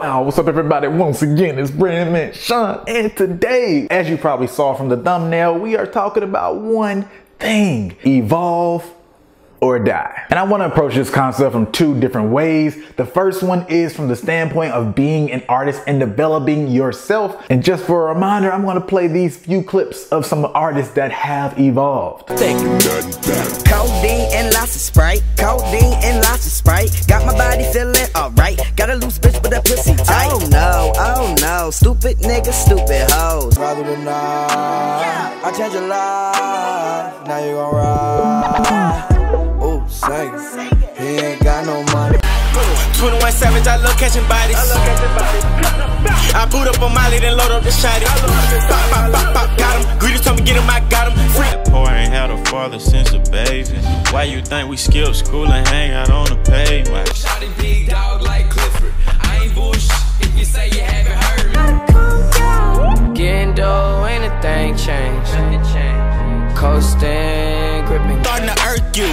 Wow, what's up everybody? Once again, it's BrandMan Sean, and today, as you probably saw from the thumbnail, we are talking about one thing: evolve or die. And I want to approach this concept from two different ways. The first one is from the standpoint of being an artist and developing yourself. And just for a reminder, I'm going to play these few clips of some artists that have evolved. Codeine and lots of Sprite, codeine and lots of Sprite. Got my body feeling alright. Got a loose bitch with that pussy tight. Oh no, stupid nigga, stupid hoes. Rather than I change your life. Now you gon' ride. Oh, sing. He ain't got no money. 21 Savage, I love catching bodies. I boot up on Molly, then load up the shotty. Pop, pop, pop, pop, got him. Greeters told me get him, I got him. Free. Boy, I ain't had a father since a baby. Why you think we skip school and hang out on the pavement? Shotty big dog like Clifford. I ain't bullshit if you say you haven't heard me. Getting dough, anything changed. Coasting, gripping. Starting to irk you.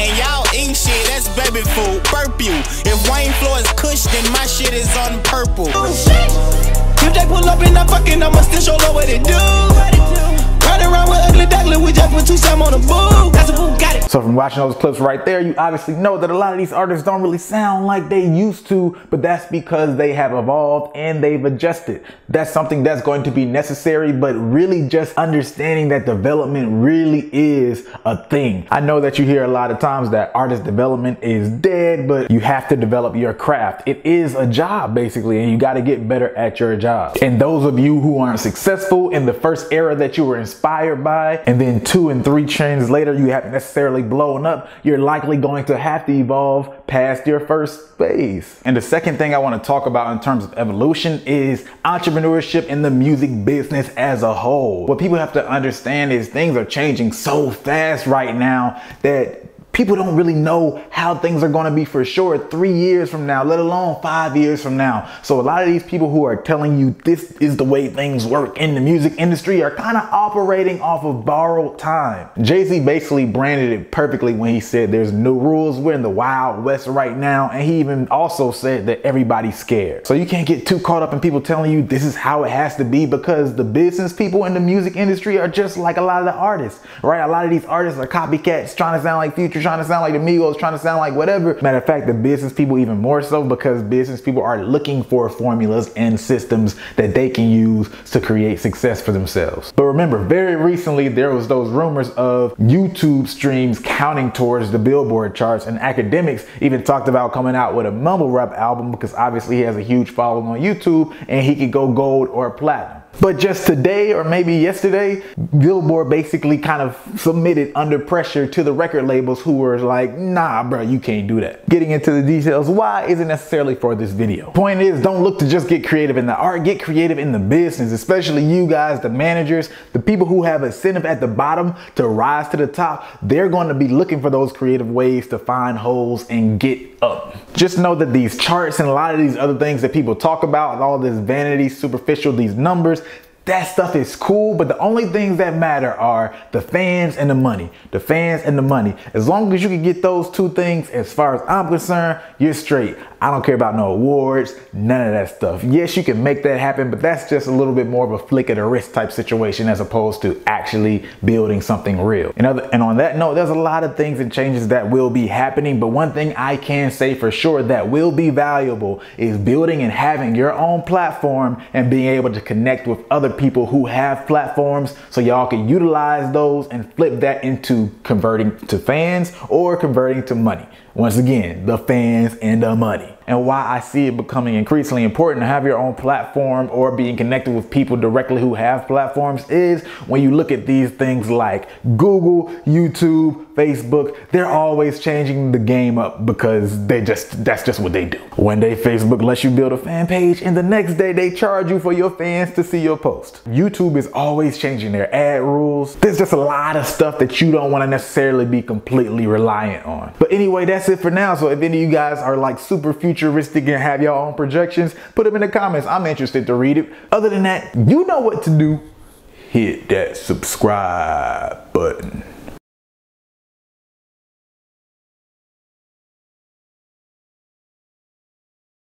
And y'all eating shit, that's baby food, burp you. If Wayne Floor is cush, then my shit is on purple. Oh, shit. If they pull up and I'm fucking, I'ma still show them what it do. Ride around with ugly duckling, we just put two some on the boo. That's a boo, got it. So from watching those clips right there, you obviously know that a lot of these artists don't really sound like they used to, but that's because they have evolved and they've adjusted. That's something that's going to be necessary, but really just understanding that development really is a thing. I know that you hear a lot of times that artist development is dead, but you have to develop your craft. It is a job basically, and you got to get better at your job. And those of you who aren't successful in the first era that you were inspired by, and then 2 and 3 trends later you haven't necessarily blown up, you're likely going to have to evolve past your first phase. And the second thing I want to talk about in terms of evolution is entrepreneurship in the music business as a whole. What people have to understand is things are changing so fast right now that people don't really know how things are gonna be for sure 3 years from now, let alone 5 years from now. So a lot of these people who are telling you this is the way things work in the music industry are kind of operating off of borrowed time. Jay-Z basically branded it perfectly when he said there's new rules, we're in the Wild West right now, and he even also said that everybody's scared. So you can't get too caught up in people telling you this is how it has to be, because the business people in the music industry are just like a lot of the artists, right? A lot of these artists are copycats, trying to sound like Future, trying to sound like the Migos, trying to sound like whatever. Matter of fact, the business people even more so, because business people are looking for formulas and systems that they can use to create success for themselves. But remember, very recently there was those rumors of YouTube streams counting towards the Billboard charts, and Academics even talked about coming out with a mumble rap album because obviously he has a huge following on YouTube and he could go gold or platinum. But just today, or maybe yesterday, Billboard basically kind of submitted under pressure to the record labels who were like, nah, bro, you can't do that. Getting into the details why isn't necessarily for this video. Point is, don't look to just get creative in the art, get creative in the business, especially you guys, the managers, the people who have incentive at the bottom to rise to the top. They're going to be looking for those creative ways to find holes and get up. Just know that these charts and a lot of these other things that people talk about, and all this vanity, superficial, these numbers, that stuff is cool, but the only things that matter are the fans and the money. The fans and the money. As long as you can get those two things, as far as I'm concerned, you're straight. I don't care about no awards, none of that stuff. Yes, you can make that happen, but that's just a little bit more of a flick of the wrist type situation as opposed to actually building something real. And on that note, there's a lot of things and changes that will be happening, but one thing I can say for sure that will be valuable is building and having your own platform and being able to connect with other people who have platforms, so y'all can utilize those and flip that into converting to fans or converting to money. Once again, the fans and the money. And why I see it becoming increasingly important to have your own platform or being connected with people directly who have platforms is when you look at these things like Google, YouTube, Facebook, they're always changing the game up because that's just what they do. One day Facebook lets you build a fan page, and the next day they charge you for your fans to see your post. YouTube is always changing their ad rules. There's just a lot of stuff that you don't want to necessarily be completely reliant on. But anyway, that's it for now. So if any of you guys are like super futuristic and have your own projections, put them in the comments. I'm interested to read it. Other than that, you know what to do. Hit that subscribe button.